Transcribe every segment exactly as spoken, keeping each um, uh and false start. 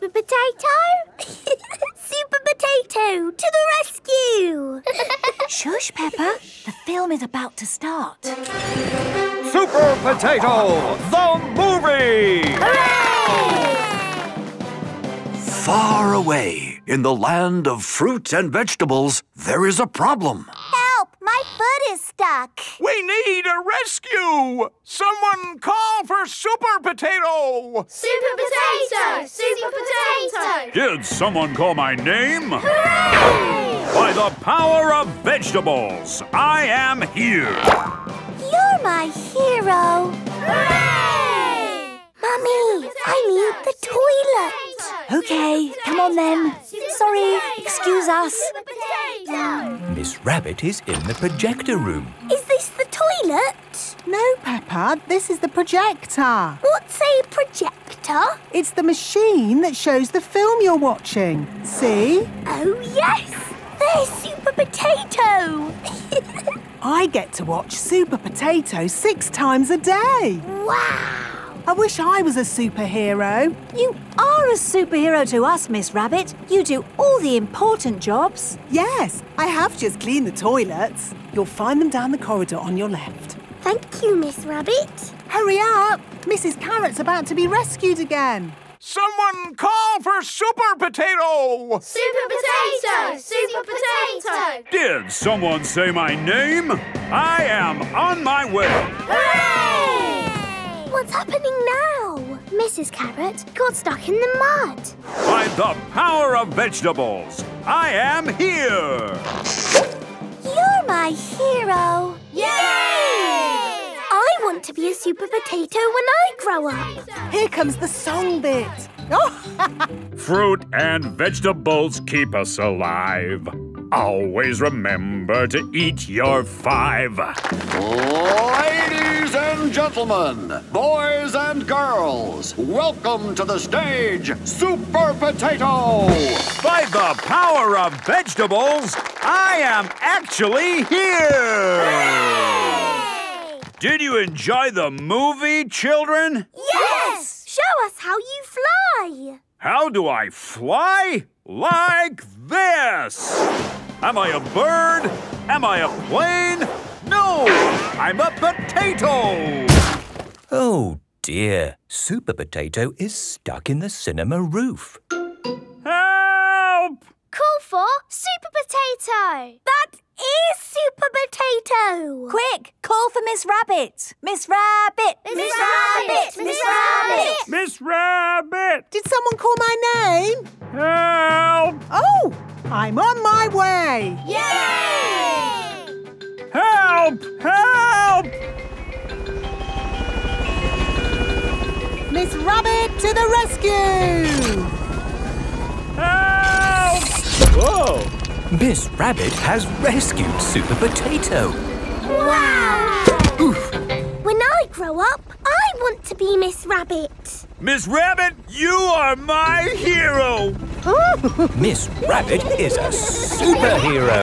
Super Potato? Super Potato, to the rescue! Shush, Peppa. The film is about to start. Super Potato, the movie! Hooray! Far away, in the land of fruits and vegetables, there is a problem. Help! My foot is stuck. We need a rescue! Someone call for Super Potato! Super Potato! Super Potato! Did someone call my name? Hooray! By the power of vegetables, I am here. You're my hero. Hooray! Mummy, I need the toilet. Okay, come on then. Sorry, excuse us. Miss Rabbit is in the projector room. Is this the toilet? No, Peppa, this is the projector. What's a projector? It's the machine that shows the film you're watching. See? Oh, yes! There's Super Potato! I get to watch Super Potato six times a day. Wow! I wish I was a superhero. You are a superhero to us, Miss Rabbit. You do all the important jobs. Yes, I have just cleaned the toilets. You'll find them down the corridor on your left. Thank you, Miss Rabbit. Hurry up. Missus Carrot's about to be rescued again. Someone call for Super Potato! Super Potato! Super Potato! Did someone say my name? I am on my way. Hooray! What's happening now? Missus Carrot got stuck in the mud. By the power of vegetables, I am here. You're my hero. Yay! I want to be a Super Potato when I grow up. Here comes the song bit. Oh. Fruit and vegetables keep us alive. Always remember to eat your five. Ladies and gentlemen, boys and girls, welcome to the stage, Super Potato! By the power of vegetables, I am actually here! Hooray! Did you enjoy the movie, children? Yes! Show us how you fly! How do I fly? Like this! Am I a bird? Am I a plane? No! I'm a potato! Oh dear, Super Potato is stuck in the cinema roof. Help! Call for Super Potato! That is Super Potato! Quick, call for Miss Rabbit! Miss Rabbit! Miss Rabbit! Miss Rabbit! Miss Rabbit! Did someone call my name? Help! Oh! I'm on my way! Yay! Help! Help! Miss Rabbit to the rescue! Help! Whoa! Miss Rabbit has rescued Super Potato! Wow! Oof! When I grow up, I want to be Miss Rabbit! Miss Rabbit, you are my hero! Miss Rabbit is a superhero!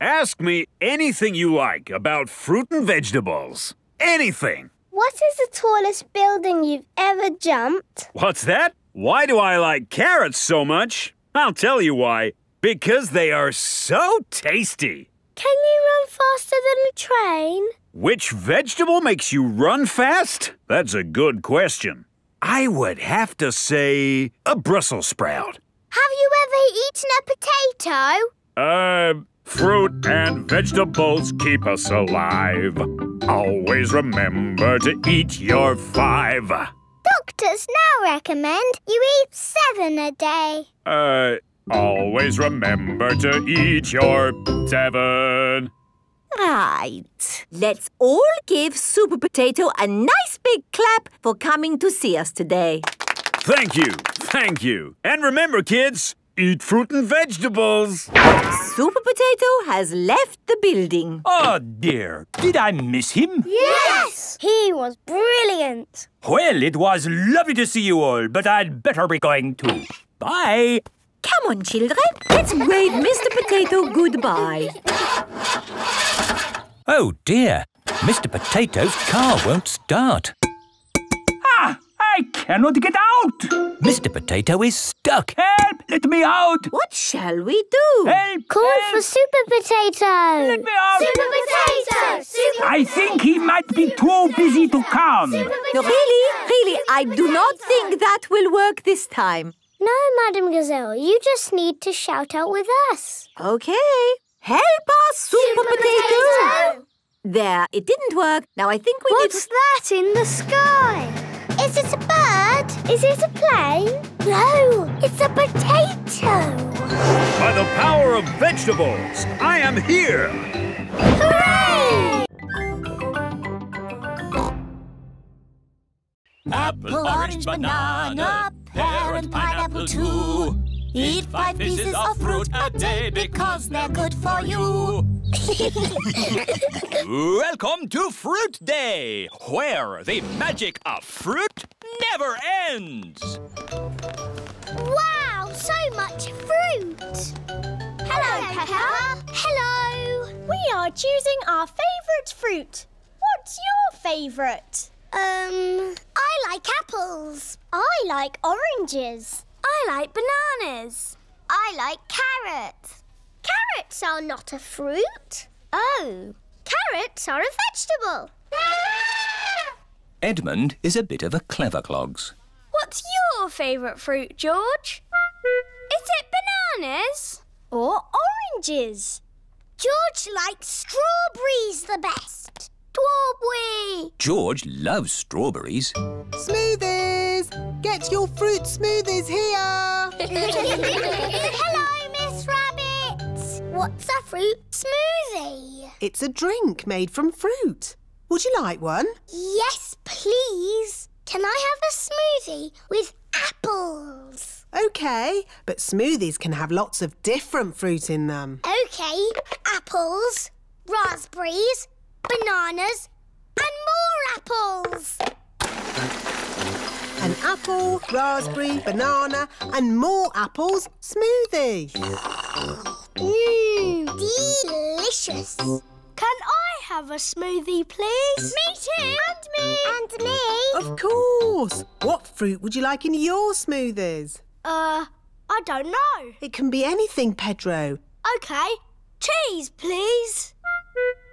Ask me anything you like about fruit and vegetables. Anything! What is the tallest building you've ever jumped? What's that? Why do I like carrots so much? I'll tell you why. Because they are so tasty! Can you run faster than a train? Which vegetable makes you run fast? That's a good question. I would have to say a Brussels sprout. Have you ever eaten a potato? Uh, fruit and vegetables keep us alive. Always remember to eat your five. Doctors now recommend you eat seven a day. Uh, always remember to eat your seven. Right. Let's all give Super Potato a nice big clap for coming to see us today. Thank you. Thank you. And remember, kids, eat fruit and vegetables. Super Potato has left the building. Oh, dear. Did I miss him? Yes! He was brilliant. Well, it was lovely to see you all, but I'd better be going too. Bye. Come on, children. Let's wave Mister Potato goodbye. Oh, dear. Mister Potato's car won't start. and not get out! Mister Potato is stuck. Help! Let me out! What shall we do? Help! Call help. for Super Potato! Let me out! Super Potato! Super I potato. think he might be Super too potato. busy to come. No, really, really, Super I do potato. not think that will work this time. No, Madam Gazelle, you just need to shout out with us. Okay. Help us, Super, Super Potato. Potato! There, it didn't work. Now I think we What's need... What's that in the sky? Is it a bird? Is it a plane? No, it's a potato. By the power of vegetables, I am here. Hooray! Apple, orange, banana, pear and pineapple too. Eat five pieces of fruit a day because they're good for you. Welcome to Fruit Day, where the magic of fruit never ends. Wow, so much fruit. Hello, Hello Peppa. Hello. We are choosing our favourite fruit. What's your favourite? Um, I like apples. I like oranges. I like bananas. I like carrots. Carrots are not a fruit. Oh, carrots are a vegetable. Edmund is a bit of a clever clogs. What's your favourite fruit, George? Is it bananas? Or oranges? George likes strawberries the best. Strawberry! George loves strawberries. Smoothies! Get your fruit smoothies here! Hello, Miss Rabbit! What's a fruit smoothie? It's a drink made from fruit. Would you like one? Yes, please. Can I have a smoothie with apples? OK, but smoothies can have lots of different fruit in them. OK, apples, raspberries, bananas and more apples. An apple, raspberry, banana and more apples smoothie. Mmm, delicious. Can I have a smoothie, please? Me too. And me. And me. Of course. What fruit would you like in your smoothies? Uh, I don't know. It can be anything, Pedro. OK. Cheese, please.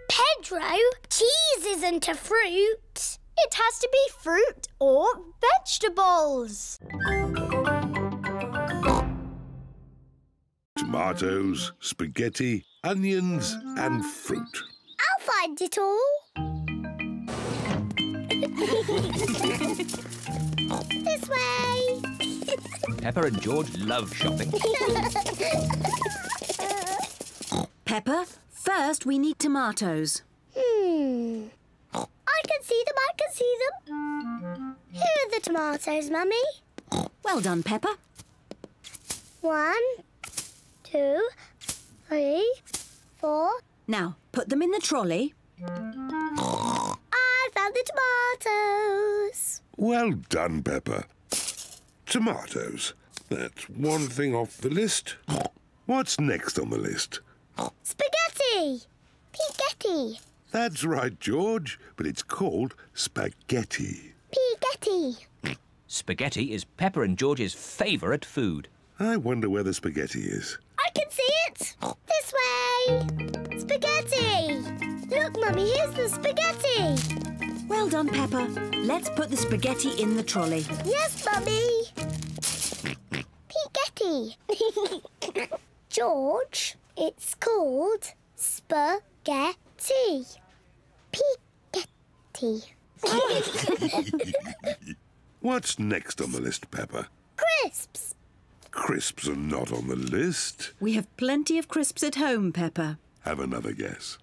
Pedro, cheese isn't a fruit. It has to be fruit or vegetables. Tomatoes, spaghetti, onions and fruit. I'll find it all. This way. Peppa and George love shopping. Peppa? First, we need tomatoes. Hmm. I can see them, I can see them. Here are the tomatoes, Mummy. Well done, Peppa. One, two, three, four. Now, put them in the trolley. I found the tomatoes. Well done, Peppa. Tomatoes. That's one thing off the list. What's next on the list? Spaghetti! Spaghetti! That's right, George, but it's called spaghetti. Spaghetti! Spaghetti is Peppa and George's favourite food. I wonder where the spaghetti is. I can see it! This way! Spaghetti! Look, Mummy, here's the spaghetti! Well done, Peppa. Let's put the spaghetti in the trolley. Yes, Mummy! Spaghetti! George? It's called spaghetti. Spaghetti. What's next on the list, Peppa? Crisps. Crisps are not on the list. We have plenty of crisps at home, Peppa. Have another guess.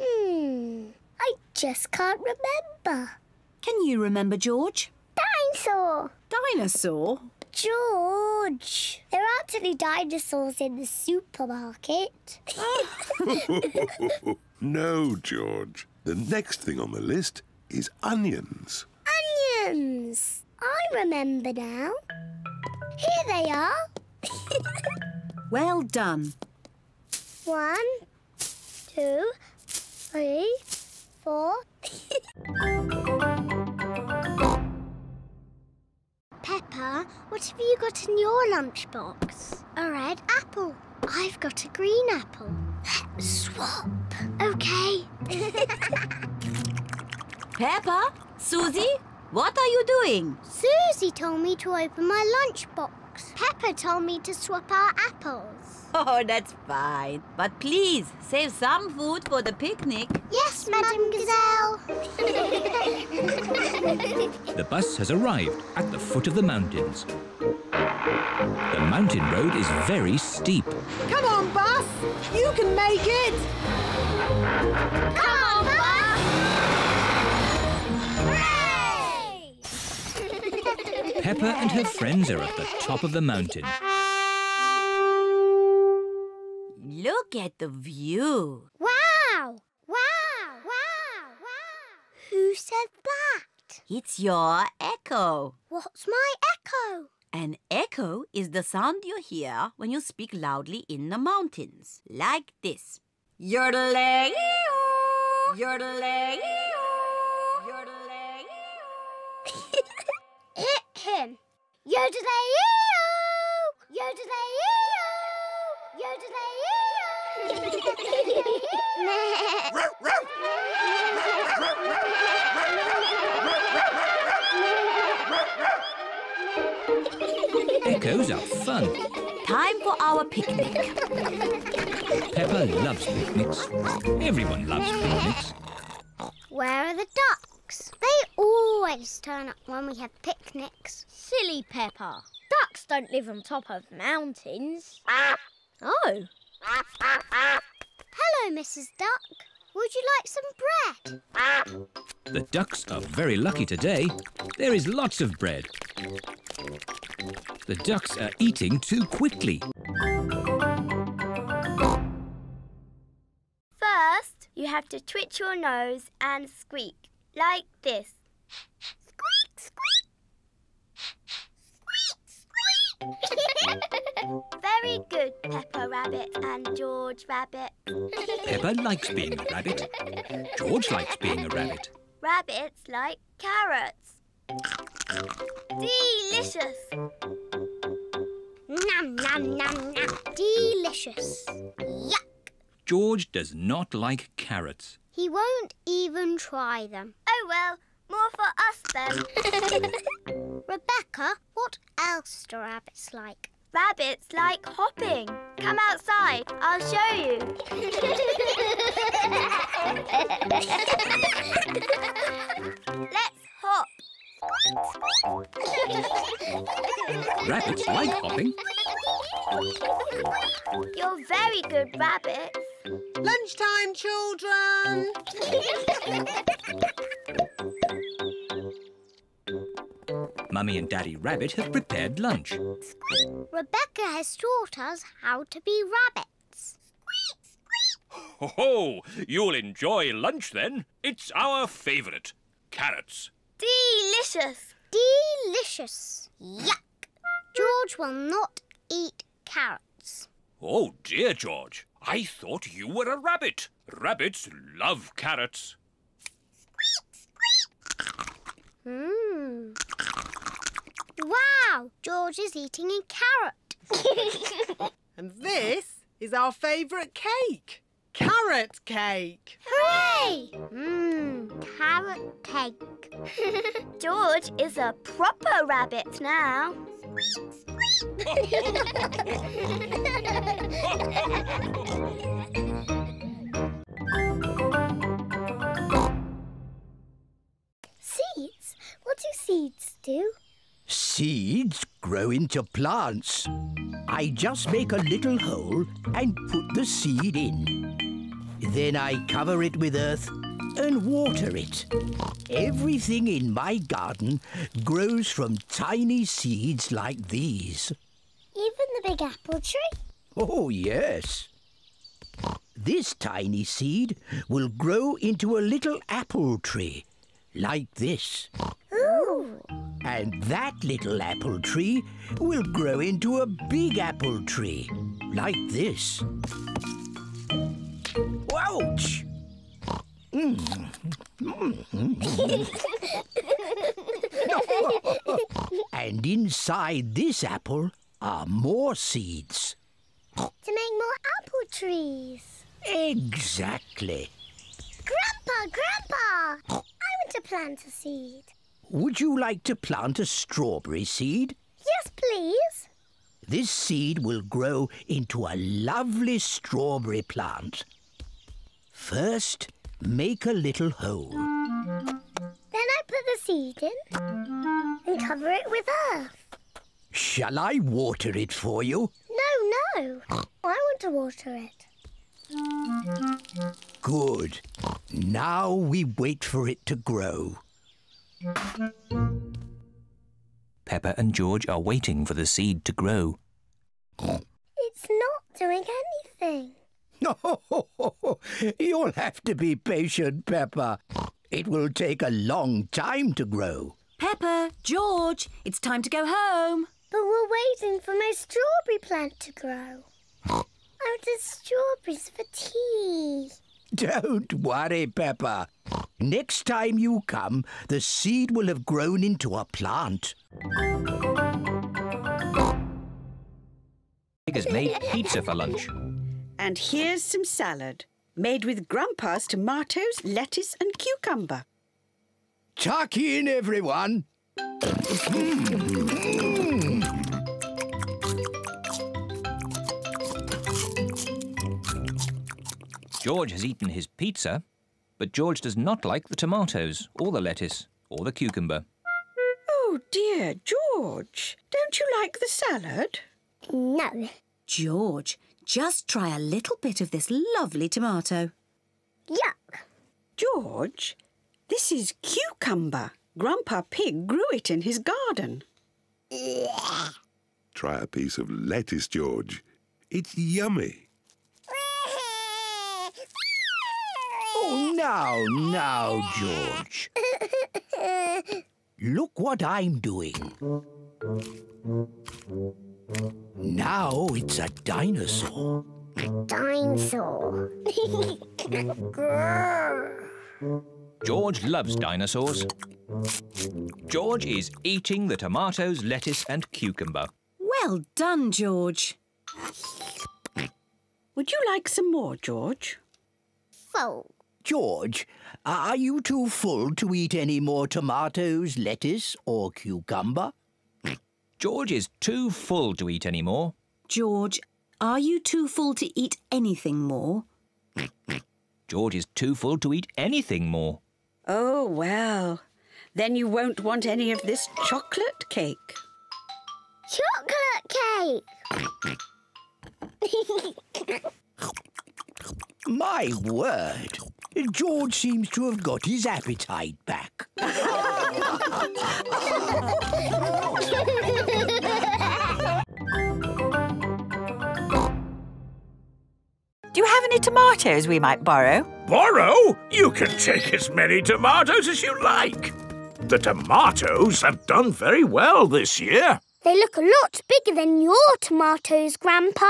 Hmm. I just can't remember. Can you remember, George? Dinosaur. Dinosaur? George, there aren't any dinosaurs in the supermarket. No, George. The next thing on the list is onions. Onions! I remember now. Here they are. Well done. One, two, three, four. have you got in your lunchbox? A red apple. I've got a green apple. Let's swap. Okay. Peppa, Susie, what are you doing? Susie told me to open my lunchbox. Peppa told me to swap our apples. Oh, that's fine. But please, save some food for the picnic. Yes, Madam Gazelle. The bus has arrived at the foot of the mountains. The mountain road is very steep. Come on, bus! You can make it! Come on, bus! Hooray! Peppa and her friends are at the top of the mountain. Look at the view. Wow! Wow! Wow! Wow! Who said that? It's your echo. What's my echo? An echo is the sound you hear when you speak loudly in the mountains, like this. Yodeling-ee-oo, yodeling-ee-oo, yodeling-ee-oo. Hit him. Yodeling-ee-oo, yodeling-ee-oo, yodeling-ee-oo. Echoes are fun. Time for our picnic. Peppa loves picnics. Everyone loves picnics. Where are the ducks? They always turn up when we have picnics. Silly Peppa. Ducks don't live on top of mountains. Oh. Hello, Missus Duck. Would you like some bread? The ducks are very lucky today. There is lots of bread. The ducks are eating too quickly. First, you have to twitch your nose and squeak, like this. Squeak, squeak. Squeak, squeak. Very good, Peppa Rabbit and George Rabbit. Peppa likes being a rabbit. George likes being a rabbit. Rabbits like carrots. Delicious. Nom, nom, nom, nom. Delicious. Yuck. George does not like carrots. He won't even try them. Oh, well, more for us then. Rebecca, what else do rabbits like? Rabbits like hopping. Come outside, I'll show you. Let's hop. Rabbits like hopping. You're very good rabbits. Lunchtime, children. Mummy and Daddy Rabbit have prepared lunch. Squeak. Rebecca has taught us how to be rabbits. Squeak, squeak. Ho, ho! You'll enjoy lunch then. It's our favourite, carrots. Delicious. Delicious. Yuck. George will not eat carrots. Oh dear, George. I thought you were a rabbit. Rabbits love carrots. Squeak, squeak. Mmm. Wow, George is eating a carrot. And this is our favourite cake, carrot cake. Hooray! Mmm, carrot cake. George is a proper rabbit now. Squeak, squeak. Seeds? What do seeds do? Seeds grow into plants. I just make a little hole and put the seed in. Then I cover it with earth and water it. Everything in my garden grows from tiny seeds like these. Even the big apple tree? Oh, yes. This tiny seed will grow into a little apple tree, like this. Ooh! And that little apple tree will grow into a big apple tree, like this. Ouch! Mm. Mm. And inside this apple are more seeds. To make more apple trees. Exactly. Grandpa, Grandpa, I want to plant a seed. Would you like to plant a strawberry seed? Yes, please. This seed will grow into a lovely strawberry plant. First, make a little hole. Then I put the seed in and cover it with earth. Shall I water it for you? No, no. I want to water it. Good. Now we wait for it to grow. Peppa and George are waiting for the seed to grow. It's not doing anything. You'll have to be patient, Peppa. It will take a long time to grow. Peppa, George, it's time to go home. But we're waiting for my strawberry plant to grow. I wanted strawberries for tea. Don't worry, Peppa. Next time you come, the seed will have grown into a plant. Pig has made pizza for lunch. And here's some salad, made with Grandpa's tomatoes, lettuce and cucumber. Tuck in, everyone. George has eaten his pizza, but George does not like the tomatoes or the lettuce or the cucumber. Oh, dear, George, don't you like the salad? No. George, just try a little bit of this lovely tomato. Yuck. George, this is cucumber. Grandpa Pig grew it in his garden. Yeah. Try a piece of lettuce, George. It's yummy. Oh, now, now, George. Look what I'm doing. Now it's a dinosaur. A dinosaur. George loves dinosaurs. George is eating the tomatoes, lettuce and cucumber. Well done, George. Would you like some more, George? Full. George, are you too full to eat any more tomatoes, lettuce or cucumber? George is too full to eat any more. George, are you too full to eat anything more? George is too full to eat anything more. Oh, well, then you won't want any of this chocolate cake. Chocolate cake! My word, George seems to have got his appetite back. Do you have any tomatoes we might borrow? Borrow? You can take as many tomatoes as you like. The tomatoes have done very well this year. They look a lot bigger than your tomatoes, Grandpa.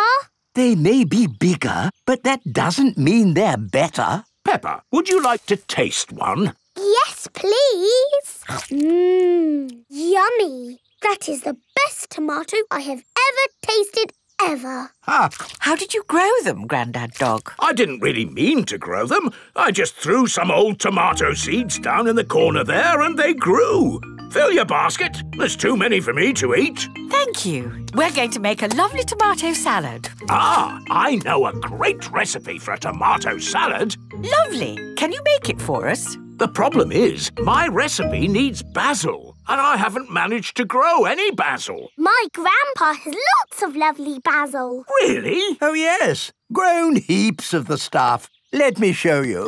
They may be bigger, but that doesn't mean they're better. Peppa, would you like to taste one? Yes, please. Mmm, yummy. That is the best tomato I have ever tasted ever. Ah. How did you grow them, Grandad Dog? I didn't really mean to grow them. I just threw some old tomato seeds down in the corner there and they grew. Fill your basket. There's too many for me to eat. Thank you. We're going to make a lovely tomato salad. Ah, I know a great recipe for a tomato salad. Lovely. Can you make it for us? The problem is, my recipe needs basil, and I haven't managed to grow any basil. My grandpa has lots of lovely basil. Really? Oh, yes. Grown heaps of the stuff. Let me show you.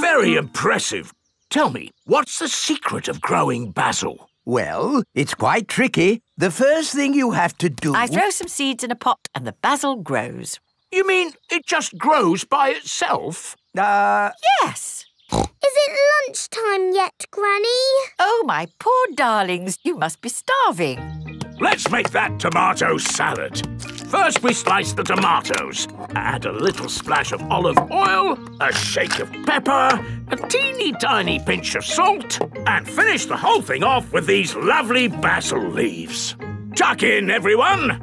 Very impressive. Tell me, what's the secret of growing basil? Well, it's quite tricky. The first thing you have to do... I throw some seeds in a pot and the basil grows. You mean it just grows by itself? Uh... Yes. Is it lunchtime yet, Granny? Oh, my poor darlings, you must be starving. Let's make that tomato salad. First we slice the tomatoes. Add a little splash of olive oil, a shake of pepper, a teeny tiny pinch of salt, and finish the whole thing off with these lovely basil leaves. Tuck in, everyone!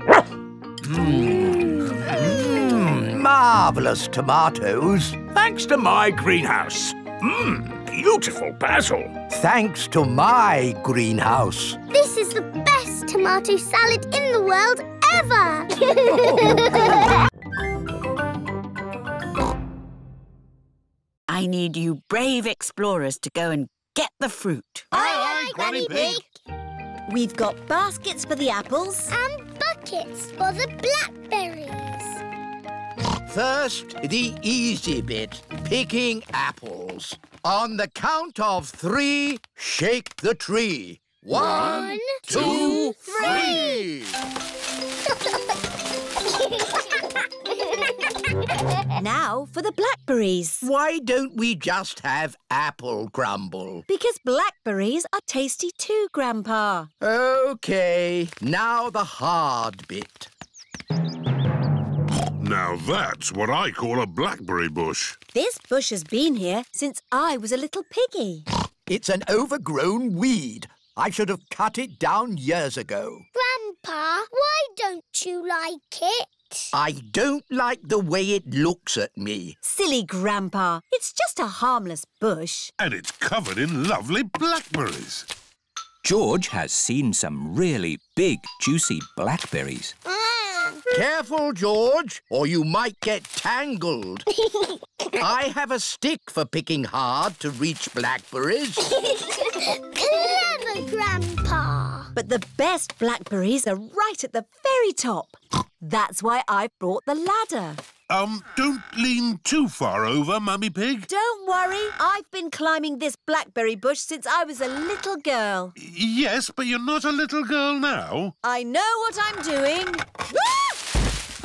Mm. Mm. Marvellous tomatoes. Thanks to my greenhouse. Mmm, beautiful basil. Thanks to my greenhouse. This is the best tomato salad in the world ever. I need you brave explorers to go and get the fruit. Aye, aye, Granny Pig. We've got baskets for the apples. And buckets for the blackberries. First, the easy bit, picking apples. On the count of three, shake the tree. One, One two, two, three! Now for the blackberries. Why don't we just have apple crumble? Because blackberries are tasty too, Grandpa. OK, now the hard bit. Now that's what I call a blackberry bush. This bush has been here since I was a little piggy. It's an overgrown weed. I should have cut it down years ago. Grandpa, why don't you like it? I don't like the way it looks at me. Silly Grandpa, it's just a harmless bush. And it's covered in lovely blackberries. George has seen some really big, juicy blackberries. Mm. Careful, George, or you might get tangled. I have a stick for picking hard to reach blackberries. Clever, Grandpa. But the best blackberries are right at the very top. That's why I've brought the ladder. Um, don't lean too far over, Mummy Pig. Don't worry. I've been climbing this blackberry bush since I was a little girl. Yes, but you're not a little girl now. I know what I'm doing.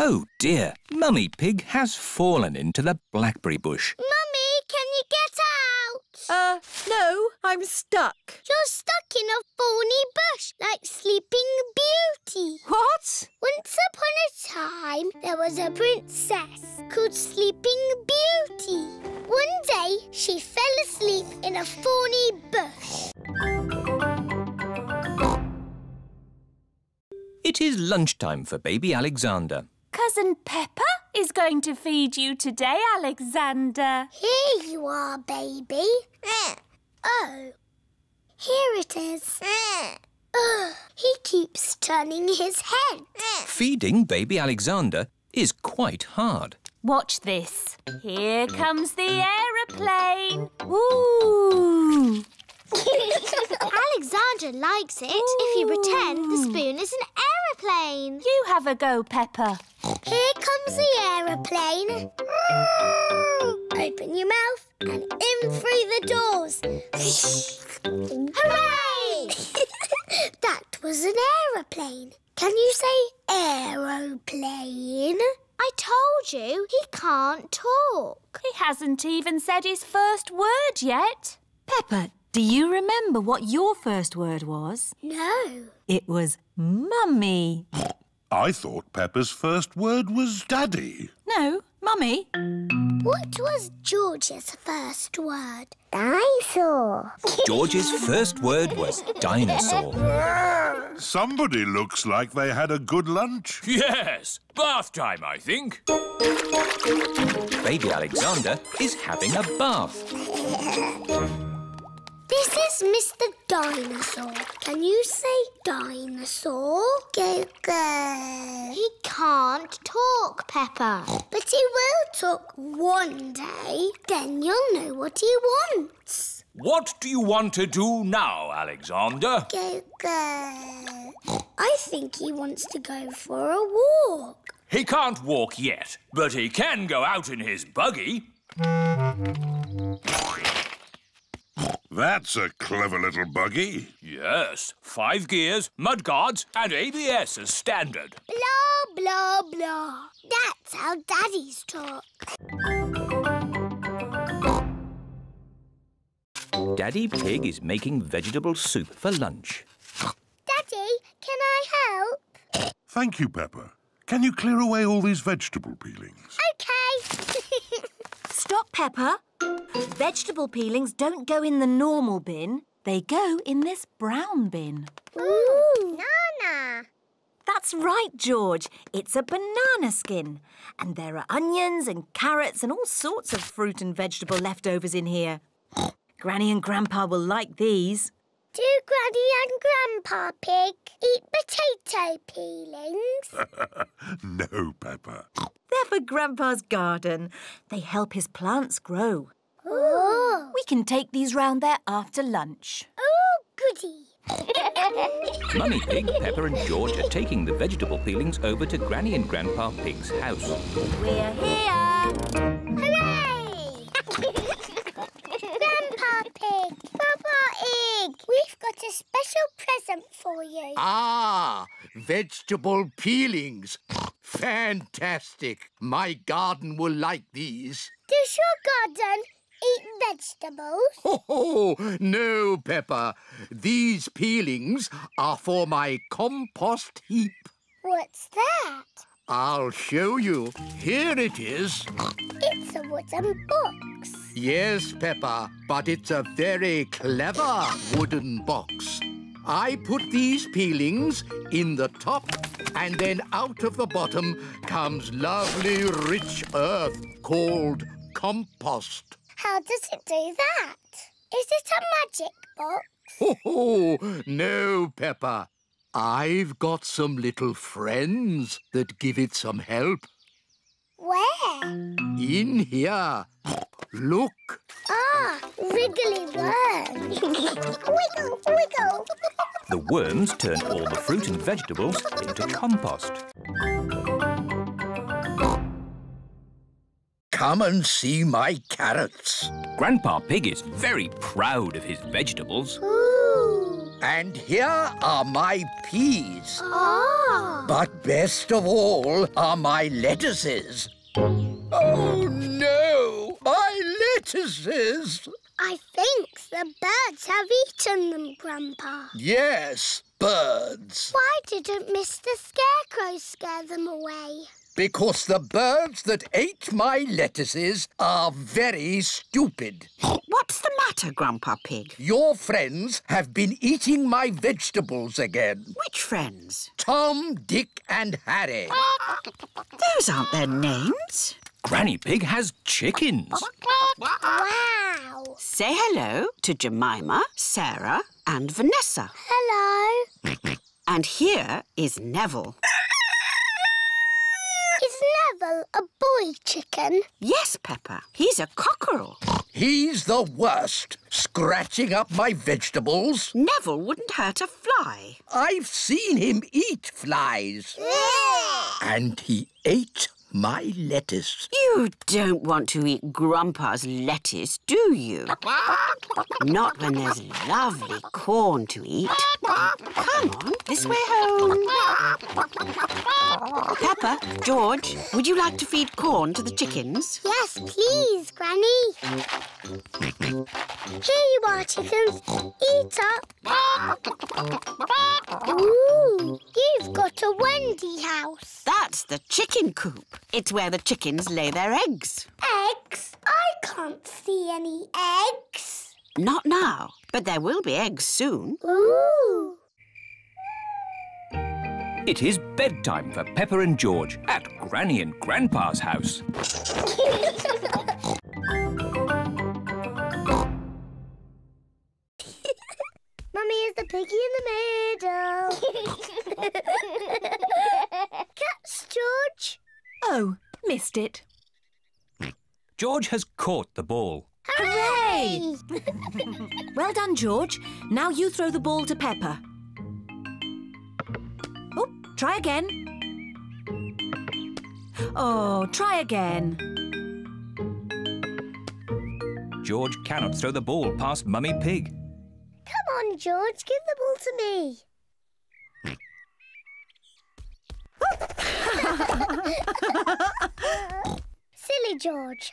Oh, dear. Mummy Pig has fallen into the blackberry bush. Mummy, can you get out? Uh, no, I'm stuck. You're stuck in a thorny bush like Sleeping Beauty. What? Once upon a time, there was a princess called Sleeping Beauty. One day, she fell asleep in a thorny bush. It is lunchtime for baby Alexander. Cousin Peppa is going to feed you today, Alexander. Here you are, baby. Oh, here it is. Ugh, he keeps turning his head. Feeding baby Alexander is quite hard. Watch this. Here comes the aeroplane. Ooh! Alexander likes it Ooh. If you pretend the spoon is an aeroplane. You have a go, Peppa. Here comes the aeroplane. Open your mouth and in through the doors. Hooray! That was an aeroplane. Can you say aeroplane? I told you, he can't talk. He hasn't even said his first word yet. Peppa, do you remember what your first word was? No. It was mummy. I thought Peppa's first word was daddy. No, mummy. What was George's first word? Dinosaur. George's first word was dinosaur. Somebody looks like they had a good lunch. Yes, bath time, I think. Baby Alexander is having a bath. This is Mister Dinosaur. Can you say dinosaur? Go-go. He can't talk, Peppa. But he will talk one day. Then you'll know what he wants. What do you want to do now, Alexander? Go-go. I think he wants to go for a walk. He can't walk yet, but he can go out in his buggy. That's a clever little buggy. Yes, five gears, mud guards and A B S as standard. Blah, blah, blah. That's how daddies talk. Daddy Pig is making vegetable soup for lunch. Daddy, can I help? Thank you, Peppa. Can you clear away all these vegetable peelings? OK. Stop, Peppa. Vegetable peelings don't go in the normal bin. They go in this brown bin. Ooh, banana. That's right, George. It's a banana skin. And there are onions and carrots and all sorts of fruit and vegetable leftovers in here. Granny and Grandpa will like these. Do Granny and Grandpa Pig eat potato peelings? No, Peppa. They're for Grandpa's garden. They help his plants grow. Ooh. We can take these round there after lunch. Oh, goody. Mummy Pig, Peppa and George are taking the vegetable peelings over to Granny and Grandpa Pig's house. We're here! Hooray! Grandpa Pig, Papa Pig, we've got a special present for you. Ah, vegetable peelings. Fantastic. My garden will like these. Does your garden eat vegetables? Oh, oh, no, Peppa. These peelings are for my compost heap. What's that? I'll show you. Here it is. It's a wooden box. Yes, Peppa, but it's a very clever wooden box. I put these peelings in the top, and then out of the bottom comes lovely rich earth called compost. How does it do that? Is it a magic box? Oh, oh, no, Peppa. I've got some little friends that give it some help. Where? In here. Look. Ah, wriggly worms. Wiggle, wiggle. The worms turn all the fruit and vegetables into compost. Come and see my carrots. Grandpa Pig is very proud of his vegetables. Ooh. And here are my peas. Ah. But best of all are my lettuces. Oh, no! My lettuces! I think the birds have eaten them, Grandpa. Yes, birds. Why didn't Mister Scarecrow scare them away? Because the birds that ate my lettuces are very stupid. What's the matter, Grandpa Pig? Your friends have been eating my vegetables again. Which friends? Tom, Dick and Harry. Those aren't their names. Granny Pig has chickens. Wow! Say hello to Jemima, Sarah and Vanessa. Hello. And here is Neville. A boy chicken? Yes, Peppa. He's a cockerel. He's the worst. Scratching up my vegetables. Neville wouldn't hurt a fly. I've seen him eat flies. Yeah. And he ate my lettuce. You don't want to eat Grandpa's lettuce, do you? Not when there's lovely corn to eat. Come on, this way home. Peppa, George, would you like to feed corn to the chickens? Yes, please, Granny. Here you are, chickens. Eat up. Ooh, you've got a Wendy house. That's the chicken coop. It's where the chickens lay their eggs. Eggs? I can't see any eggs. Not now, but there will be eggs soon. Ooh! It is bedtime for Peppa and George at Granny and Grandpa's house. Mummy is the piggy in the middle. Catch, George. Oh, missed it. George has caught the ball. Hooray! Well done, George. Now you throw the ball to Peppa. Oh, try again. Oh, try again. George cannot throw the ball past Mummy Pig. Come on, George, give the ball to me. Silly George.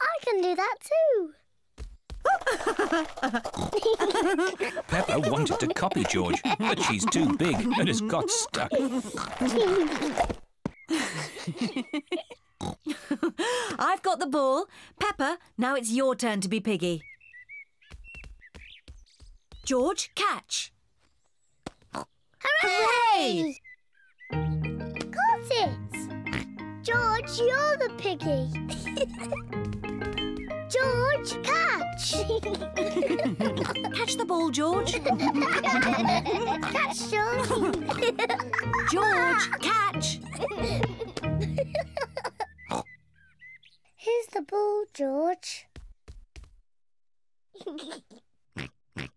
I can do that too. Peppa wanted to copy George, but she's too big and has got stuck. I've got the ball. Peppa, now it's your turn to be Piggy. George, catch. Hooray! Hooray! Got it! George, you're the Piggy. George, catch! Catch the ball, George. Catch, George. George, catch! Here's the ball, George. Whee!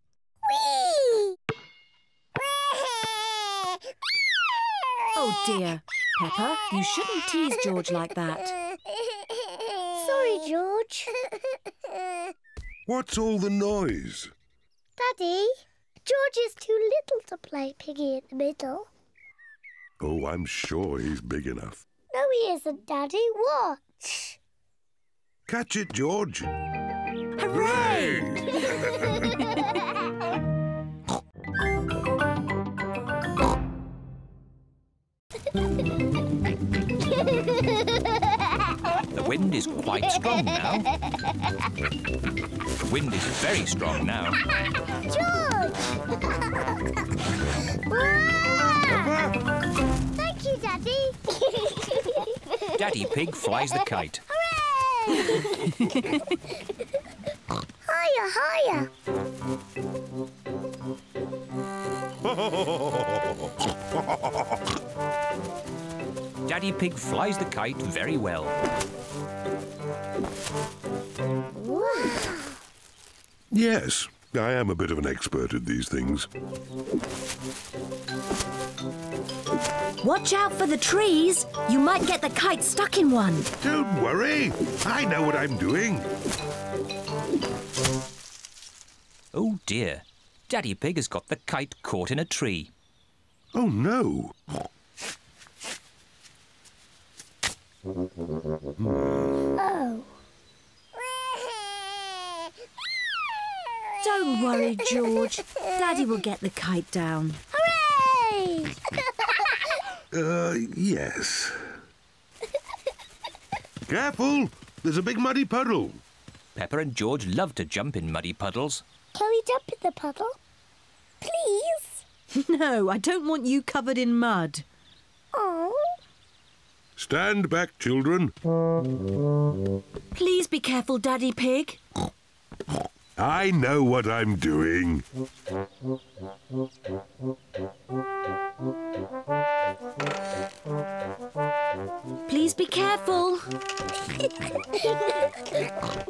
Oh dear, Peppa, you shouldn't tease George like that. Sorry, George. What's all the noise? Daddy, George is too little to play Piggy in the middle. Oh, I'm sure he's big enough. No, he isn't, Daddy. Watch. Catch it, George. Hooray! The wind is quite strong now. The wind is very strong now. George! Thank you, Daddy. Daddy Pig flies the kite. Hooray! Higher, higher. Daddy Pig flies the kite very well. Wow. Yes, I am a bit of an expert at these things. Watch out for the trees. You might get the kite stuck in one. Don't worry. I know what I'm doing. Oh dear, Daddy Pig has got the kite caught in a tree. Oh no! Oh. Don't worry, George. Daddy will get the kite down. Hooray! uh, yes. Careful! There's a big muddy puddle. Peppa and George love to jump in muddy puddles. Can we jump in the puddle? Please? No, I don't want you covered in mud. Oh. Stand back, children. Please be careful, Daddy Pig. I know what I'm doing. Please be careful.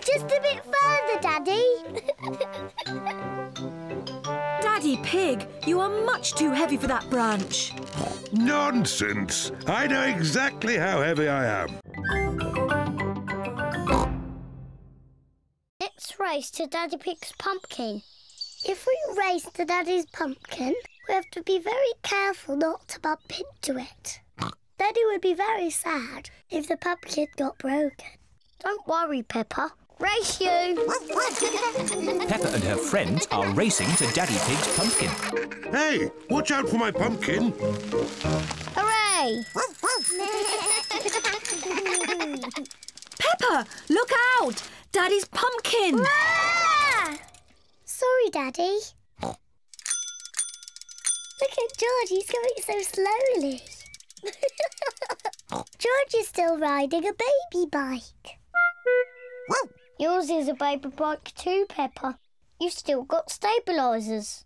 Just a bit further, Daddy. Daddy Pig, you are much too heavy for that branch. Nonsense! I know exactly how heavy I am. Let's race to Daddy Pig's pumpkin. If we race to Daddy's pumpkin, we have to be very careful not to bump into it. Daddy would be very sad if the pumpkin got broken. Don't worry, Peppa. Race you! Peppa and her friends are racing to Daddy Pig's pumpkin. Hey, watch out for my pumpkin! Hooray! Peppa, look out! Daddy's pumpkin! Wah! Sorry, Daddy. Look at George, he's going so slowly. George is still riding a baby bike. Yours is a baby bike too, Peppa. You've still got stabilisers.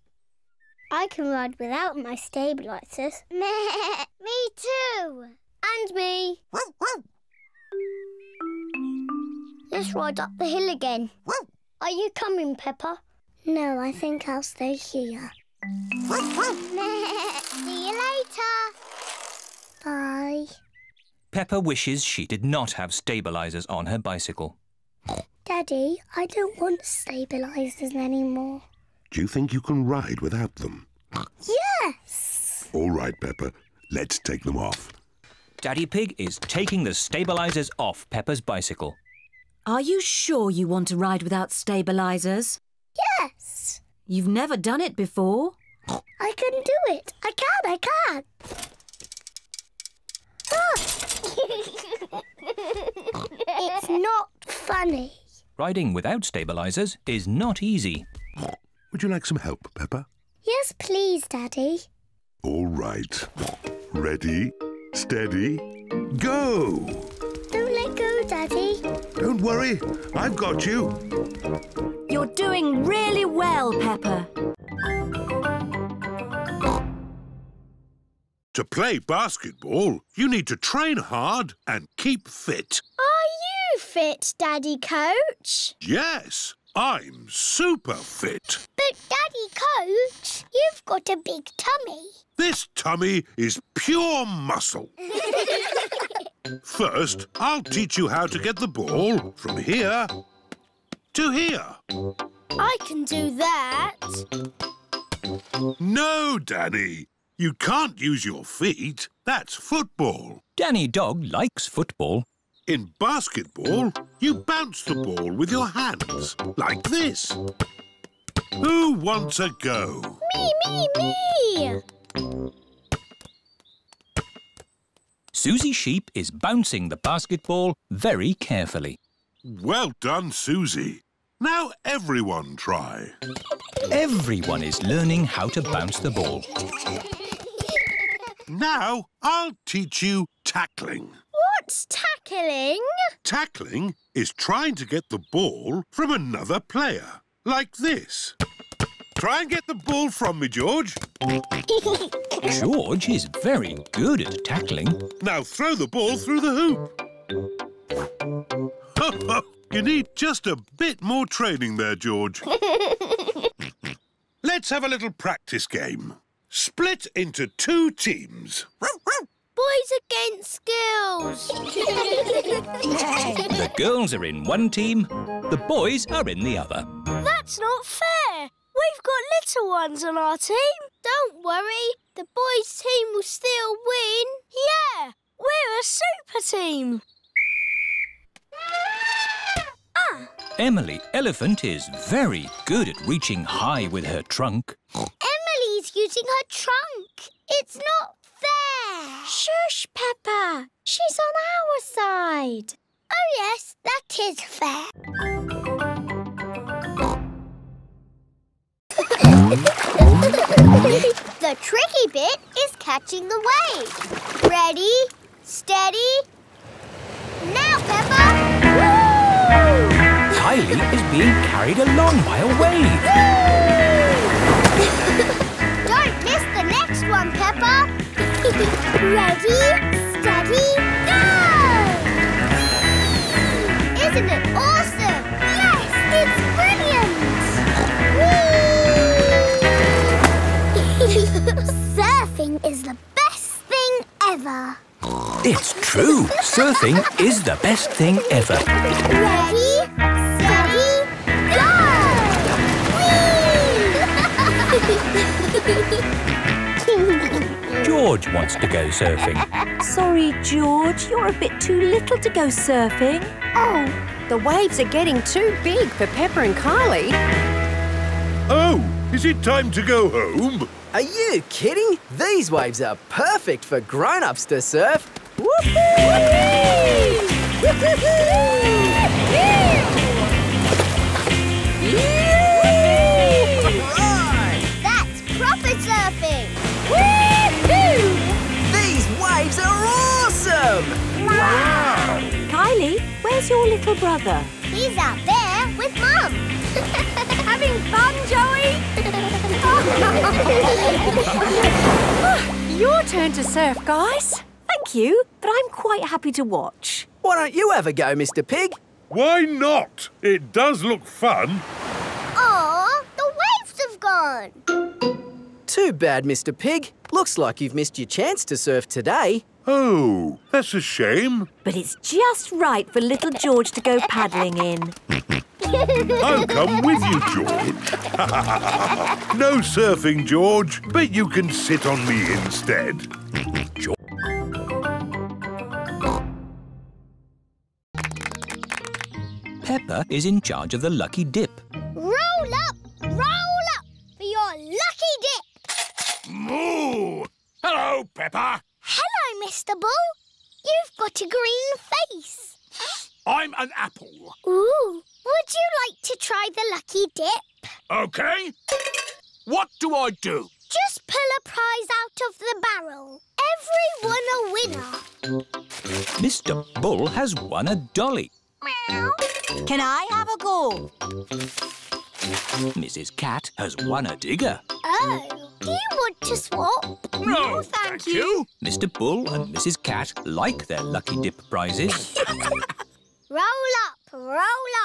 I can ride without my stabilisers. Me too. And me. Let's ride up the hill again. Are you coming, Peppa? No, I think I'll stay here. See you later. Bye. Peppa wishes she did not have stabilisers on her bicycle. Daddy, I don't want stabilisers anymore. Do you think you can ride without them? Yes! All right, Peppa. Let's take them off. Daddy Pig is taking the stabilisers off Peppa's bicycle. Are you sure you want to ride without stabilisers? Yes. You've never done it before. I can do it. I can, I can. Ah. It's not funny. Riding without stabilisers is not easy. Would you like some help, Peppa? Yes, please, Daddy. All right. Ready, steady, go! Don't let go, Daddy. Don't worry. I've got you. You're doing really well, Peppa. To play basketball, you need to train hard and keep fit. Are you fit, Daddy Coach? Yes, I'm super fit. But, Daddy Coach, you've got a big tummy. This tummy is pure muscle. First, I'll teach you how to get the ball from here to here. I can do that. No, Danny. You can't use your feet. That's football. Danny Dog likes football. In basketball, you bounce the ball with your hands, like this. Who wants a go? Me, me, me! Susie Sheep is bouncing the basketball very carefully. Well done, Susie. Now everyone try. Everyone is learning how to bounce the ball. Now I'll teach you tackling. What's tackling? Tackling is trying to get the ball from another player, like this. Try and get the ball from me, George. George is very good at tackling. Now throw the ball through the hoop. Ho, ho. You need just a bit more training there, George. Let's have a little practice game. Split into two teams. Boys against girls. The girls are in one team, the boys are in the other. That's not fair. We've got little ones on our team. Don't worry, the boys' team will still win. Yeah, we're a super team. Ah. Emily Elephant is very good at reaching high with her trunk. Emily's using her trunk. It's not fair. Shush, Peppa. She's on our side. Oh, yes, that is fair. The tricky bit is catching the wave. Ready, steady, now, Peppa. Kylie is being carried along by a wave. Don't miss the next one, Peppa. Ready, steady, go! Isn't it awesome? Yes, it's brilliant. Surfing is the best thing ever. It's true. Surfing is the best thing ever. Ready? George wants to go surfing. Sorry, George, you're a bit too little to go surfing. Oh, the waves are getting too big for Peppa and Kylie. Oh, is it time to go home? Are you kidding? These waves are perfect for grown-ups to surf. Woohoo! Woohoo! Surfing! Woo-hoo! These waves are awesome! Wow! Kylie, where's your little brother? He's out there with Mum. Having fun, Joey? Oh, your turn to surf, guys. Thank you, but I'm quite happy to watch. Why don't you ever go, Mister Pig? Why not? It does look fun. Aw, the waves have gone. Too bad, Mister Pig. Looks like you've missed your chance to surf today. Oh, that's a shame. But it's just right for little George to go paddling in. I'll come with you, George. No surfing, George, but you can sit on me instead. George. Peppa is in charge of the lucky dip. Roll up! Peppa. Hello, Mister Bull. You've got a green face. I'm an apple. Ooh. Would you like to try the lucky dip? OK. What do I do? Just pull a prize out of the barrel. Everyone a winner. Mister Bull has won a dolly. Meow. Can I have a go? Missus Cat has won a digger. Oh, do you want to swap? No, no thank, thank you. you. Mister Bull and Missus Cat like their lucky dip prizes. Roll up, roll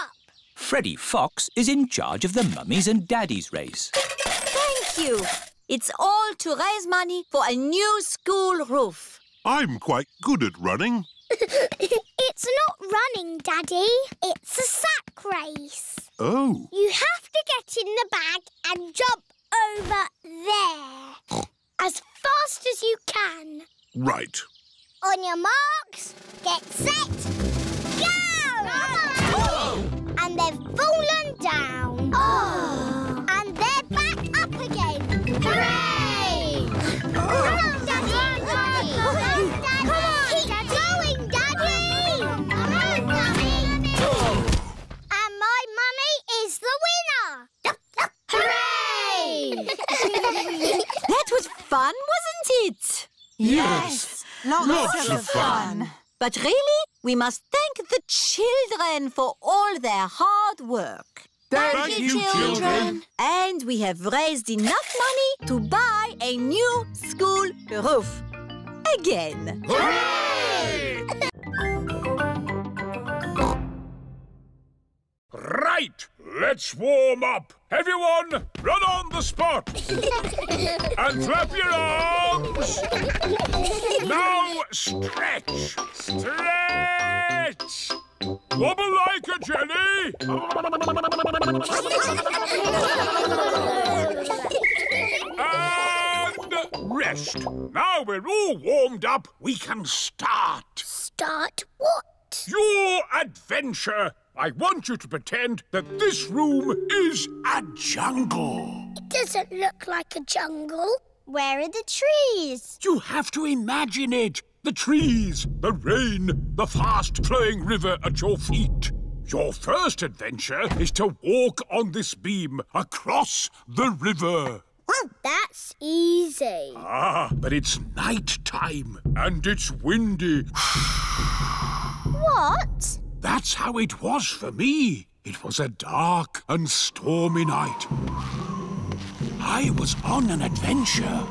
up. Freddie Fox is in charge of the Mummies and Daddies race. Thank you. It's all to raise money for a new school roof. I'm quite good at running. It's not running, Daddy. It's a sack race. Oh. You have to get in the bag and jump over there. As fast as you can. Right. On your marks, get set, go! Oh! And they've fallen down. Oh. And they're back up again. Hooray! Come on, Daddy! Come on, Daddy! Keep going, Daddy! Come on, Mummy! And my Mummy is the winner! Hooray! That was fun, wasn't it? Yes, yes. Lots, lots of fun. fun. But really, we must thank the children for all their hard work. Thank, thank you, children. children. And we have raised enough money to buy a new school roof. Again. Hooray! Right, let's warm up. Everyone, run on the spot. And clap your arms. Now stretch. Stretch. Wobble like a jelly. And rest. Now we're all warmed up, we can start. Start what? Your adventure. I want you to pretend that this room is a jungle. It doesn't look like a jungle. Where are the trees? You have to imagine it. The trees, the rain, the fast-flowing river at your feet. Your first adventure is to walk on this beam across the river. Well, that's easy. Ah, but it's night time and it's windy. What? That's how it was for me. It was a dark and stormy night. I was on an adventure.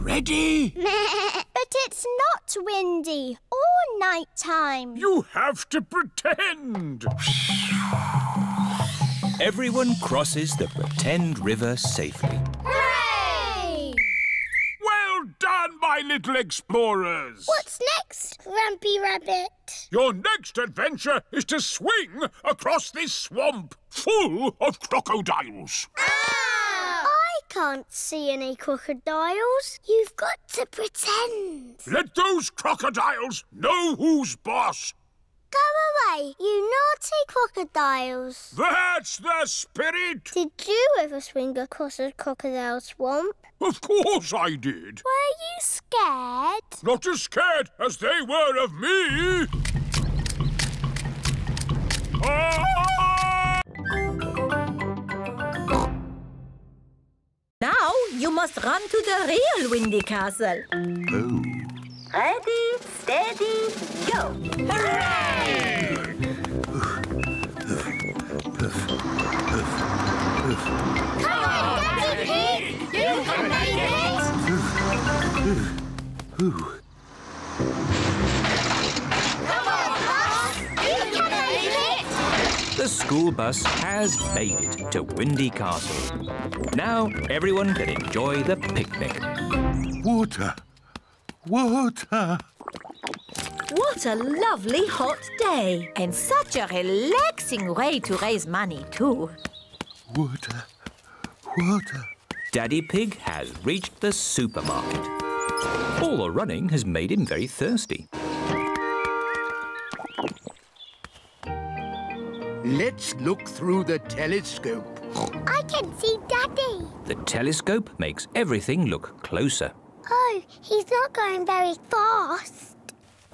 Ready? But it's not windy or nighttime. You have to pretend. Everyone crosses the pretend river safely. Done, my little explorers! What's next, Grumpy Rabbit? Your next adventure is to swing across this swamp full of crocodiles. Ah! I can't see any crocodiles. You've got to pretend. Let those crocodiles know who's boss. Go away, you naughty crocodiles. That's the spirit! Did you ever swing across a crocodile swamp? Of course I did. Were you scared? Not as scared as they were of me. Ah! Now you must run to the real windy castle. Oh. Ready, steady, go! Hooray! Come on, Daddy Pig! You can make it! Come on, bus! You can make it! The school bus has made it to Windy Castle. Now everyone can enjoy the picnic. Water! Water! What a lovely hot day. And such a relaxing way to raise money, too. Water! Water! Daddy Pig has reached the supermarket. All the running has made him very thirsty. Let's look through the telescope. I can see Daddy. The telescope makes everything look closer. Oh, he's not going very fast.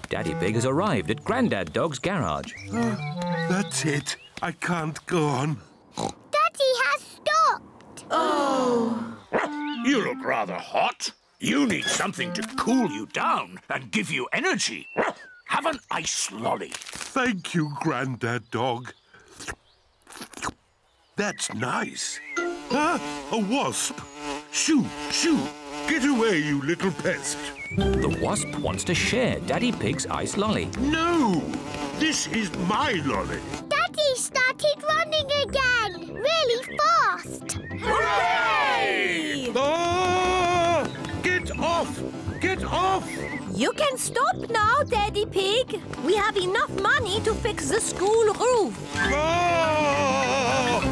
Daddy Pig has arrived at Grandad Dog's garage. Oh, that's it. I can't go on. Daddy has stopped. Oh. You look rather hot. You need something to cool you down and give you energy. Have an ice lolly. Thank you, Grandad Dog. That's nice. Ah, a wasp. Shoo, shoo. Get away, you little pest. The wasp wants to share Daddy Pig's ice lolly. No! This is my lolly. Daddy started running again. Really fast. Hooray! Ah! Get off! Get off! You can stop now, Daddy Pig. We have enough money to fix the school roof. Ah!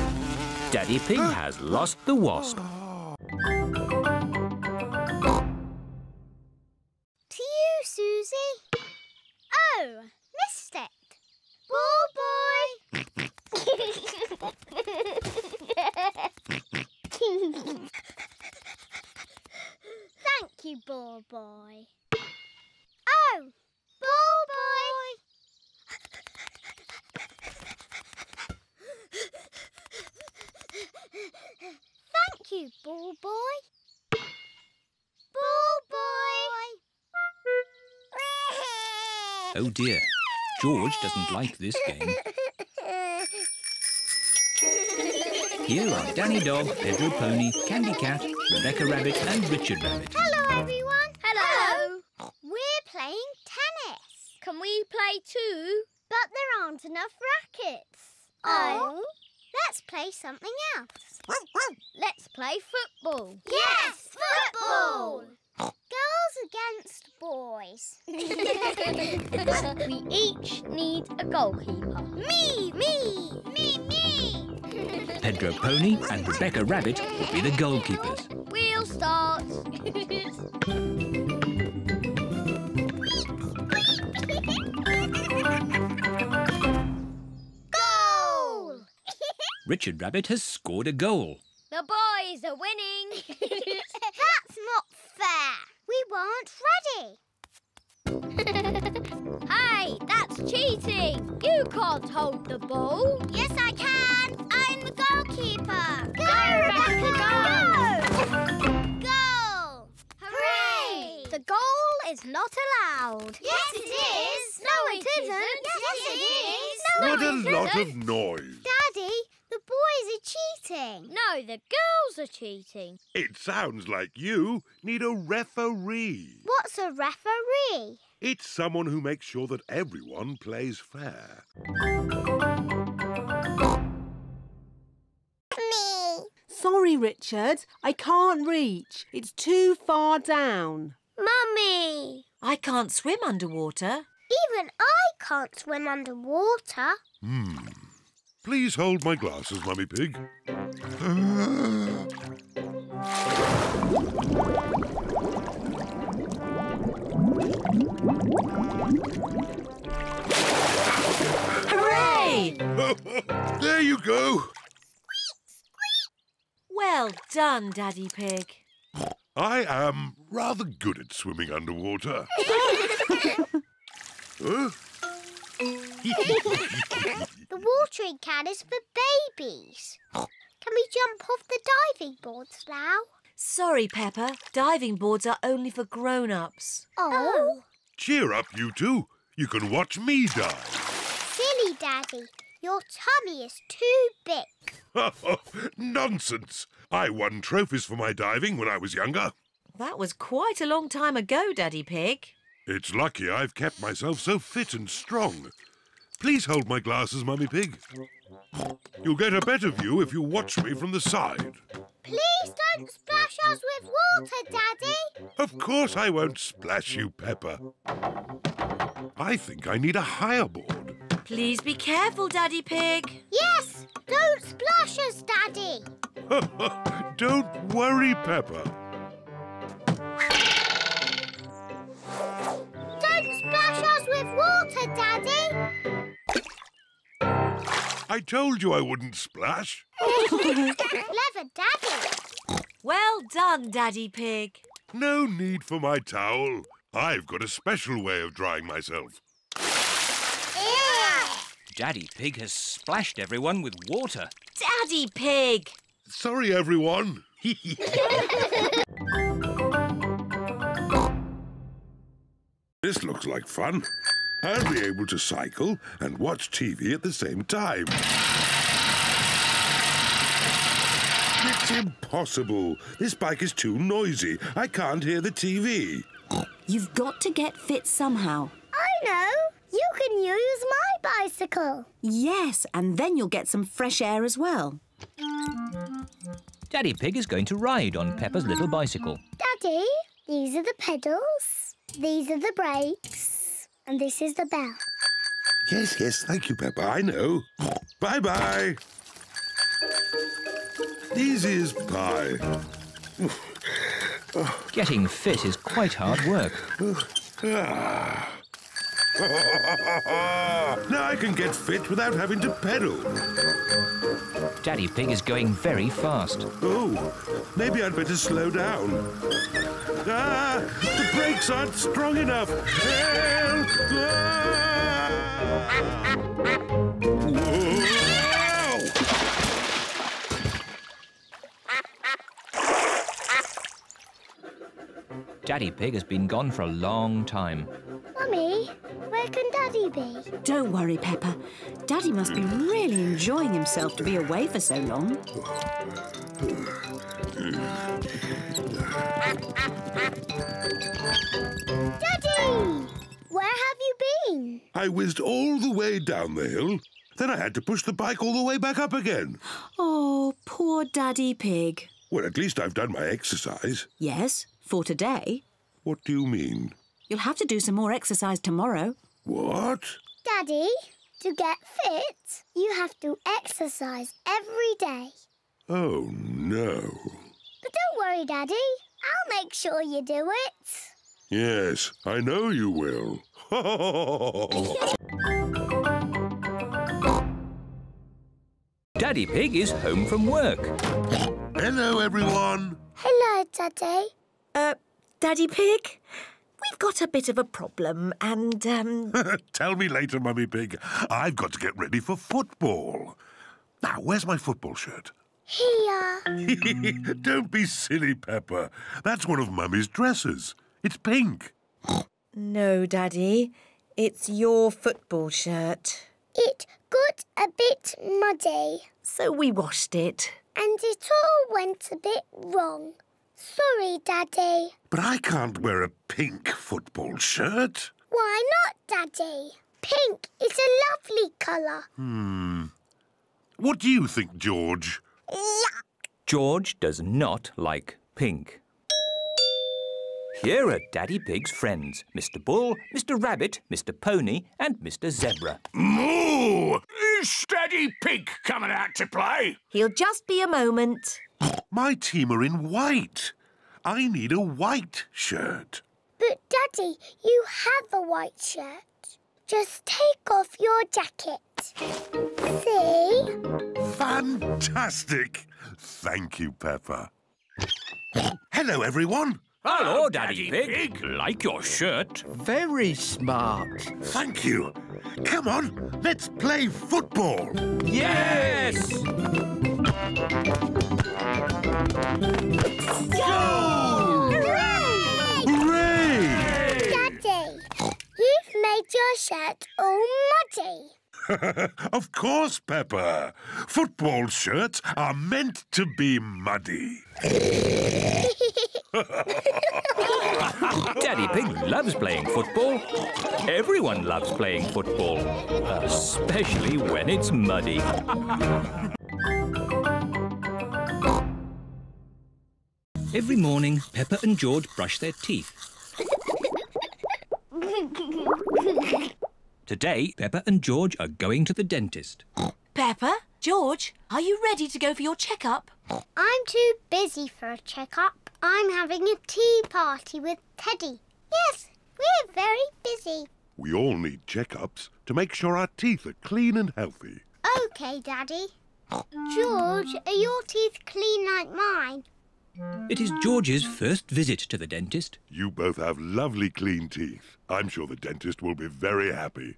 Daddy Pig uh. has lost the wasp. To you, Susie. Oh, missed it. Ball boy. Thank you, ball boy. Oh, ball boy. Thank you, ball boy. Ball boy. Oh dear, George doesn't like this game. Here are Danny Dog, Pedro Pony, Candy Cat, Rebecca Rabbit and Richard Rabbit. Hello everyone. Hello. Hello. We're playing tennis. Can we play too? But there aren't enough rackets. Oh. Let's play something else. Let's play football. Yes, football! Girls against boys. We each need a goalkeeper. Me, me, me, me! Pedro Pony and Rebecca Rabbit will be the goalkeepers. We'll start. Richard Rabbit has scored a goal. The boys are winning. That's not fair. We weren't ready. Hey, that's cheating. You can't hold the ball. Yes, I can. I'm the goalkeeper. Go, go Rebecca, go. Go. Goal. Hooray. The goal is not allowed. Yes, it is. No, it isn't. Yes, it is. What a lot of noise. Daddy. The boys are cheating. No, the girls are cheating. It sounds like you need a referee. What's a referee? It's someone who makes sure that everyone plays fair. Me. Sorry, Richard. I can't reach. It's too far down. Mummy. I can't swim underwater. Even I can't swim underwater. Hmm. Please hold my glasses, Mummy Pig. Hooray! There you go. Squeak, squeak. Well done, Daddy Pig. I am rather good at swimming underwater. Huh? The watering can is for babies. Can we jump off the diving boards now? Sorry, Peppa. Diving boards are only for grown-ups. Oh. Cheer up, you two. You can watch me dive. Silly, Daddy. Your tummy is too big. Nonsense. I won trophies for my diving when I was younger. That was quite a long time ago, Daddy Pig. It's lucky I've kept myself so fit and strong. Please hold my glasses, Mummy Pig. You'll get a better view if you watch me from the side. Please don't splash us with water, Daddy. Of course I won't splash you, Peppa. I think I need a higher board. Please be careful, Daddy Pig. Yes, don't splash us, Daddy. Don't worry, Peppa. Don't splash us with water, Daddy. I told you I wouldn't splash. Clever Daddy. Well done, Daddy Pig. No need for my towel. I've got a special way of drying myself. Ew. Daddy Pig has splashed everyone with water. Daddy Pig! Sorry, everyone. This looks like fun. I'll be able to cycle and watch T V at the same time. It's impossible. This bike is too noisy. I can't hear the T V. You've got to get fit somehow. I know. You can use my bicycle. Yes, and then you'll get some fresh air as well. Daddy Pig is going to ride on Peppa's little bicycle. Daddy, these are the pedals, these are the brakes, and this is the bell. Yes, yes, thank you, Peppa, I know. Bye-bye. Easy as pie. Getting fit is quite hard work. Now I can get fit without having to pedal. Daddy Pig is going very fast. Oh, maybe I'd better slow down. Ah, the brakes aren't strong enough. Help! Ah! Whoa. Daddy Pig has been gone for a long time. Mummy, where can Daddy be? Don't worry, Peppa. Daddy must be really enjoying himself to be away for so long. Daddy! Where have you been? I whizzed all the way down the hill. Then I had to push the bike all the way back up again. Oh, poor Daddy Pig. Well, at least I've done my exercise. Yes. For today. What do you mean? You'll have to do some more exercise tomorrow. What? Daddy, to get fit, you have to exercise every day. Oh, no. But don't worry, Daddy. I'll make sure you do it. Yes, I know you will. Daddy Pig is home from work. Hello, everyone. Hello, Daddy. Uh, Daddy Pig, we've got a bit of a problem and, um... Tell me later, Mummy Pig. I've got to get ready for football. Now, where's my football shirt? Here. Don't be silly, Peppa. That's one of Mummy's dresses. It's pink. No, Daddy. It's your football shirt. It got a bit muddy. So we washed it. And it all went a bit wrong. Sorry, Daddy. But I can't wear a pink football shirt. Why not, Daddy? Pink is a lovely colour. Hmm. What do you think, George? Yuck. George does not like pink. Here are Daddy Pig's friends, Mister Bull, Mister Rabbit, Mister Pony and Mister Zebra. Moo! Is Daddy Pig coming out to play? He'll just be a moment. My team are in white. I need a white shirt. But, Daddy, you have a white shirt. Just take off your jacket. See? Fantastic. Thank you, Peppa. Hello, everyone. Hello, Daddy, Daddy Pig. Pig. Like your shirt. Very smart. Thank you. Come on, let's play football. Yes! Goal! Hooray! Hooray! Daddy, you've made your shirt all muddy. Of course, Peppa. Football shirts are meant to be muddy. Daddy Pig loves playing football. Everyone loves playing football, especially when it's muddy. Every morning, Peppa and George brush their teeth. Today, Peppa and George are going to the dentist. Peppa, George, are you ready to go for your checkup? I'm too busy for a checkup. I'm having a tea party with Teddy. Yes, we're very busy. We all need checkups to make sure our teeth are clean and healthy. OK, Daddy. George, are your teeth clean like mine? It is George's first visit to the dentist. You both have lovely clean teeth. I'm sure the dentist will be very happy.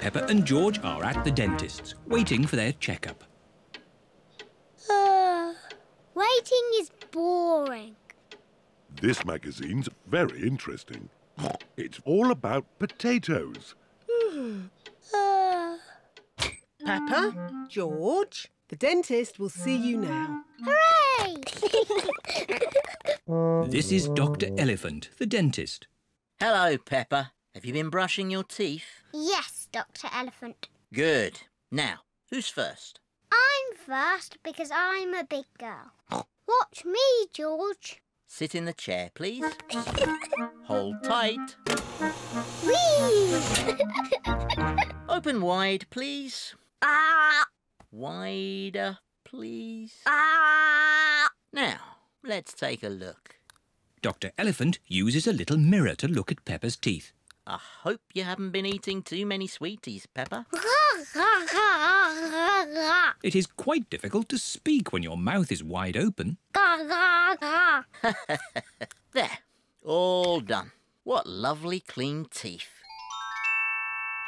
Peppa and George are at the dentist's, waiting for their checkup. Uh, waiting is boring. This magazine's very interesting. It's all about potatoes. Mm. Uh... Peppa, George, the dentist will see you now. Hooray! This is Doctor Elephant, the dentist. Hello, Peppa. Have you been brushing your teeth? Yes, Doctor Elephant. Good. Now, who's first? I'm first because I'm a big girl. Watch me, George. Sit in the chair, please. Hold tight. Whee! Open wide, please. Ah! Wider, please. Ah! Now, let's take a look. Doctor Elephant uses a little mirror to look at Peppa's teeth. I hope you haven't been eating too many sweeties, Peppa. It is quite difficult to speak when your mouth is wide open. There, all done. What lovely clean teeth.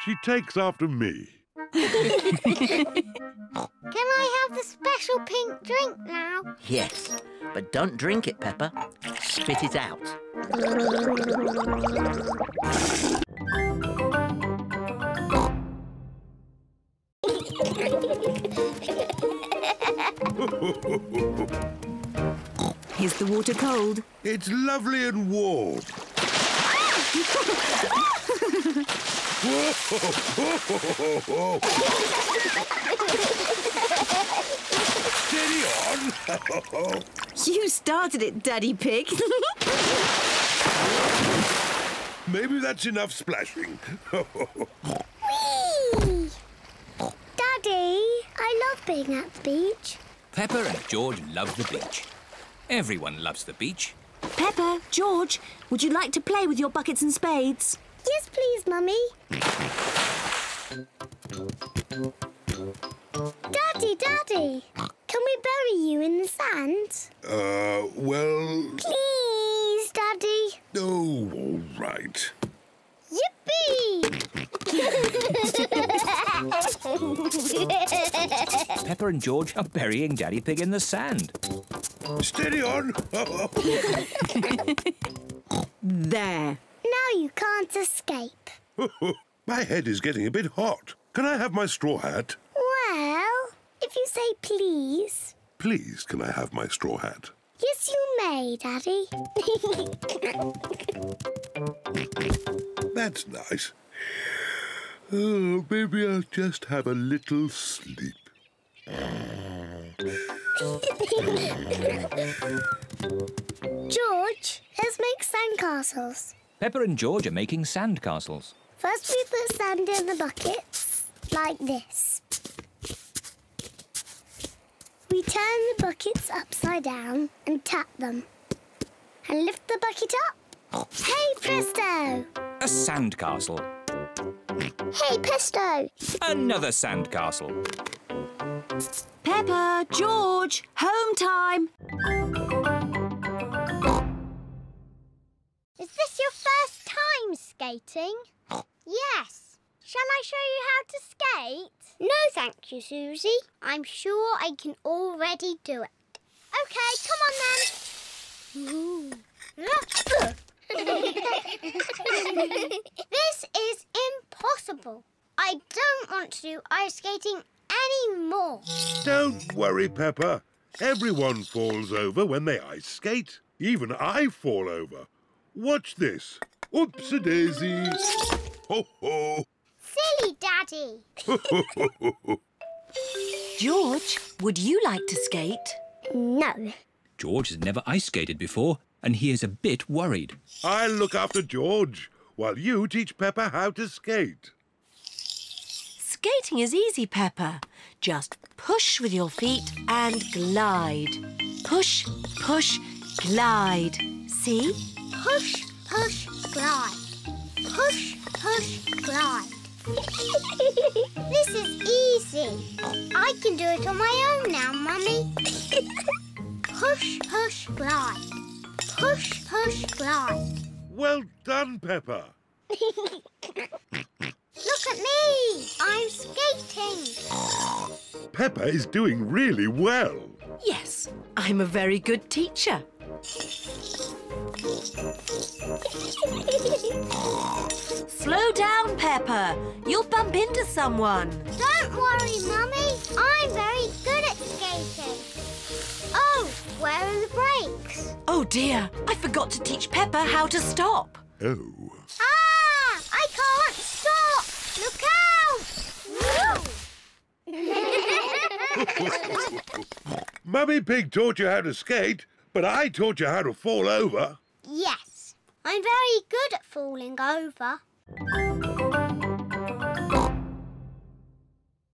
She takes after me. Can I have the special pink drink now? Yes, but don't drink it, Peppa. Spit it out. Is the water cold? It's lovely and warm. Steady on! You started it, Daddy Pig. Maybe that's enough splashing. Whee! Daddy, I love being at the beach. Peppa and George love the beach. Everyone loves the beach. Peppa, George, would you like to play with your buckets and spades? Yes, please, Mummy. Daddy, Daddy, can we bury you in the sand? Uh, well... Please, Daddy. Oh, all right. Yippee! Peppa and George are burying Daddy Pig in the sand. Steady on! There. Now you can't escape. My head is getting a bit hot. Can I have my straw hat? Well, if you say please. Please, can I have my straw hat? Yes, you may, Daddy. That's nice. Oh, maybe I'll just have a little sleep. George, let's make sandcastles. Peppa and George are making sandcastles. First we put sand in the buckets, like this. We turn the buckets upside down and tap them. And lift the bucket up. Hey, presto! A sandcastle. Hey, presto! Another sandcastle. Peppa, George, home time! Is this your first time skating? Yes. Shall I show you how to skate? No, thank you, Susie. I'm sure I can already do it. OK, come on then. Ooh. This is impossible. I don't want to do ice skating anymore. Don't worry, Peppa. Everyone falls over when they ice skate. Even I fall over. Watch this. Oops-a-daisy. Ho-ho. Silly Daddy. George, would you like to skate? No. George has never ice skated before and he is a bit worried. I'll look after George while you teach Peppa how to skate. Skating is easy, Peppa. Just push with your feet and glide. Push, push, glide. See? Push, push, glide. Push, push, glide. This is easy. I can do it on my own now, Mummy. Push, push, glide. Push, push, glide. Well done, Peppa. Look at me. I'm skating. Peppa is doing really well. Yes, I'm a very good teacher. Slow down, Peppa. You'll bump into someone. Don't worry, Mummy. I'm very good at skating. Oh, where are the brakes? Oh, dear. I forgot to teach Peppa how to stop. Oh. Ah! I can't stop. Look out! Mummy Pig taught you how to skate, but I taught you how to fall over. Yes. I'm very good at falling over.